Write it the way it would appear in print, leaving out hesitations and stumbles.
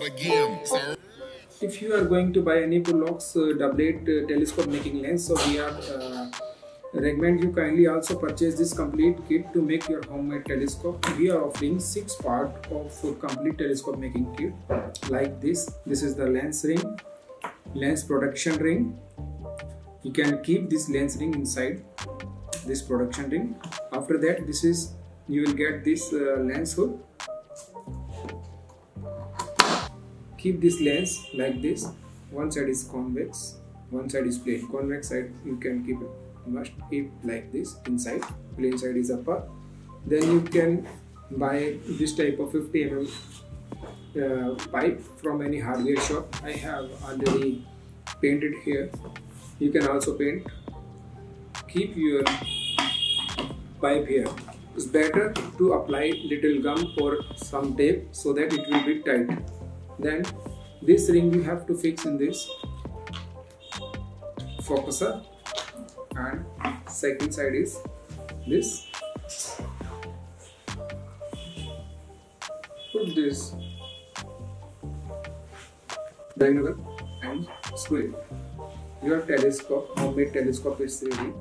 that again, sir. If you are going to buy any Pullox double-8 telescope making lens, so we are recommend you kindly also purchase this complete kit to make your homemade telescope. We are offering 6 parts of complete telescope making kit like this. This is the lens ring, lens protection ring. You can keep this lens ring inside this protection ring. After that, this is you will get this lens hood. Keep this lens like this. One side is convex, one side is plane. Convex side you can keep it. Must keep like this inside. Plain side is upper. Then you can buy this type of 50 mm pipe from any hardware shop. I have already painted here. You can also paint. Keep your pipe here. It's better to apply little gum or some tape so that it will be tight. Then this ring you have to fix in this focuser. And second side is this. Put this diagonal and screw it. Your telescope, homemade telescope is ready.